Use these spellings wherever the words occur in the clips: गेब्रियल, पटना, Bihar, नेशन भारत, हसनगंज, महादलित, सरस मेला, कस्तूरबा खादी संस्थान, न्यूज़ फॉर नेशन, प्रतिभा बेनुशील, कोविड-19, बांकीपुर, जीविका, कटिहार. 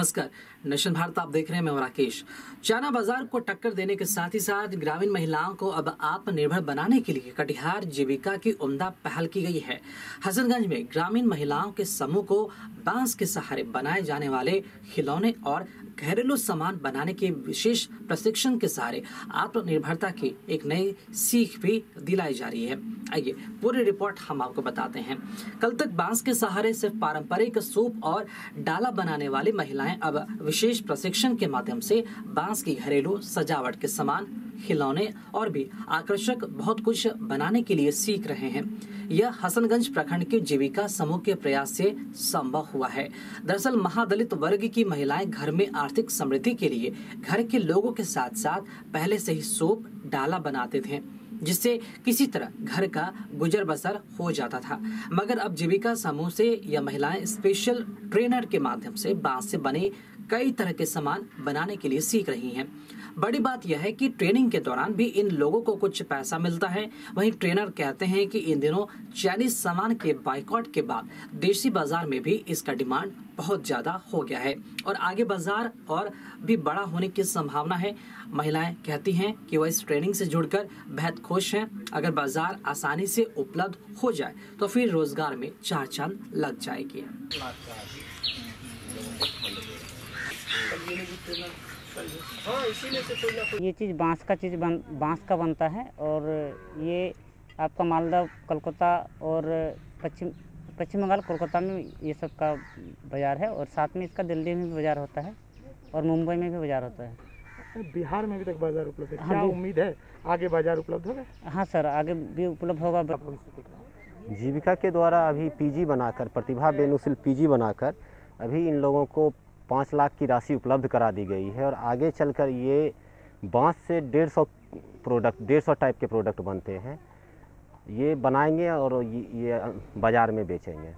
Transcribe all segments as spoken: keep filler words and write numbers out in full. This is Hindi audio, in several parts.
नमस्कार, नेशन भारत आप देख रहे हैं, मैं हूं राकेश। चाइना बाजार को टक्कर देने के साथ ही साथ ग्रामीण महिलाओं को अब आत्मनिर्भर बनाने के लिए कटिहार जीविका की उम्दा पहल की गई है। हसनगंज में ग्रामीण महिलाओं के समूह को बांस के सहारे बनाए जाने वाले खिलौने और घरेलू सामान बनाने के विशेष प्रशिक्षण के सहारे आत्मनिर्भरता की एक नई सीख भी दिलाई जा रही है। आइए पूरी रिपोर्ट हम आपको बताते हैं। कल तक बांस के सहारे सिर्फ पारंपरिक सूप और डाला बनाने वाली महिलाएं अब विशेष प्रशिक्षण के माध्यम से बांस की घरेलू सजावट के सामान, खिलौने और भी आकर्षक बहुत कुछ बनाने के लिए सीख रहे हैं। यह हसनगंज प्रखंड के जीविका समूह के प्रयास से संभव हुआ है। दरअसल महादलित वर्ग की महिलाएं घर में आर्थिक समृद्धि के लिए घर के लोगों के साथ साथ पहले से ही सूप डाला बनाते थे, जिससे किसी तरह घर का गुजर बसर हो जाता था। मगर अब जीविका समूह से यह महिलाएं स्पेशल ट्रेनर के माध्यम से बांस से बने कई तरह के सामान बनाने के लिए सीख रही हैं। बड़ी बात यह है कि ट्रेनिंग के दौरान भी इन लोगों को कुछ पैसा मिलता है। वहीं ट्रेनर कहते हैं कि इन दिनों चाइनीज सामान के बायकॉट के बाद देशी बाजार में भी इसका डिमांड बहुत ज्यादा हो गया है और आगे बाजार और भी बड़ा होने की संभावना है। महिलाएं कहती हैं कि वह इस ट्रेनिंग से जुड़कर बेहद खुश हैं। अगर बाजार आसानी से उपलब्ध हो जाए तो फिर रोजगार में चार चांद लग जाएगी। ये चीज़ बांस का चीज़ बन बांस का बनता है और ये आपका मालदा, कलकत्ता और पश्चिम पश्चिम बंगाल, कोलकाता में ये सब का बाज़ार है और साथ में इसका दिल्ली में भी बाज़ार होता है और मुंबई में भी बाज़ार होता है। बिहार में भी तक बाज़ार उपलब्ध है। क्या उम्मीद है आगे बाज़ार उपलब्ध होगा? हाँ सर, आगे भी उपलब्ध होगा। जीविका के द्वारा अभी पीजी बनाकर, प्रतिभा बेनुशील पीजी बनाकर अभी इन लोगों को पाँच लाख की राशि उपलब्ध करा दी गई है और आगे चलकर ये बांस से डेढ़ सौ प्रोडक्ट डेढ़ सौ टाइप के प्रोडक्ट बनते हैं, ये बनाएंगे और ये बाज़ार में बेचेंगे।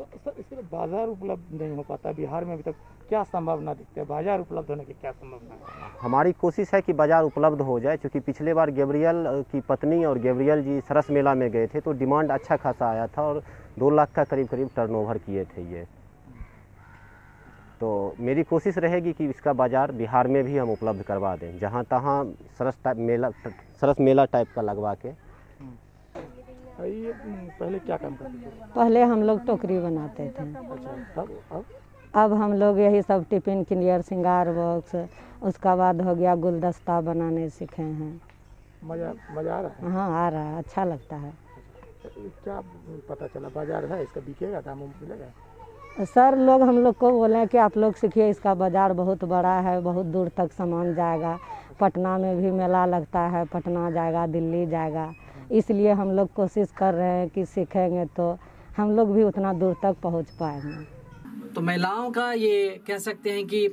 सर, इसलिए बाज़ार उपलब्ध नहीं हो पाता बिहार में अभी तक, क्या संभावना दिखती है? बाज़ार उपलब्ध होने की क्या संभावना है? हमारी कोशिश है कि बाज़ार उपलब्ध हो जाए, क्योंकि पिछले बार गेब्रियल की पत्नी और गेब्रियल जी सरस मेला में गए थे तो डिमांड अच्छा खासा आया था और दो लाख का करीब करीब टर्नओवर किए थे ये। तो मेरी कोशिश रहेगी कि इसका बाज़ार बिहार में भी हम उपलब्ध करवा दें, जहाँ तहाँ सरस टाइप मेला सरस मेला टाइप का लगवा के। पहले क्या काम करते थे? पहले हम लोग टोकरी बनाते थे। अच्छा, अब अब अब हम लोग यही सब टिफिन क्लियर, श्रृंगार बॉक्स, उसका बाद हो गया गुलदस्ता बनाने सीखे हैं। मजा मजा आ रहा है? हाँ, आ रहा है, अच्छा लगता है। क्या पता चला बाजार है इसका, बिकेगा, दाम मिलेगा? सर लोग हम लोग को बोले कि आप लोग सीखिए, इसका बाजार बहुत बड़ा है, बहुत दूर तक सामान जाएगा। पटना में भी मेला लगता है, पटना जाएगा, दिल्ली जाएगा, इसलिए हम लोग कोशिश कर रहे हैं कि सीखेंगे तो हम लोग भी उतना दूर तक पहुंच पाएंगे। तो महिलाओं का ये कह सकते हैं कि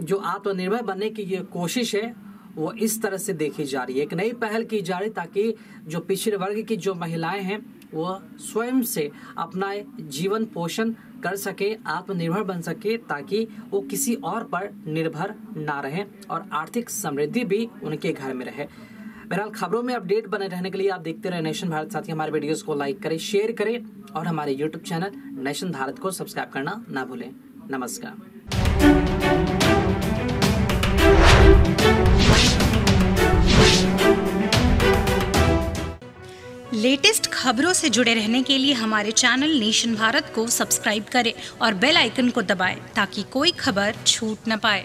जो आत्मनिर्भर बनने की ये कोशिश है वो इस तरह से देखी जा रही है। एक नई पहल की जा रही ताकि जो पिछड़े वर्ग की जो महिलाएं हैं वह स्वयं से अपना जीवन पोषण कर सके, आत्मनिर्भर बन सके, ताकि वो किसी और पर निर्भर ना रहें और आर्थिक समृद्धि भी उनके घर में रहे। बहरहाल खबरों में अपडेट बने रहने के लिए आप देखते रहे नेशन भारत। साथ ही हमारे वीडियोस को लाइक करें, शेयर करें और हमारे यूट्यूब चैनल नेशन भारत को सब्सक्राइब करना ना भूलें। नमस्कार। लेटेस्ट खबरों से जुड़े रहने के लिए हमारे चैनल नेशन भारत को सब्सक्राइब करें और बेल आइकन को दबाएं ताकि कोई खबर छूट न पाए।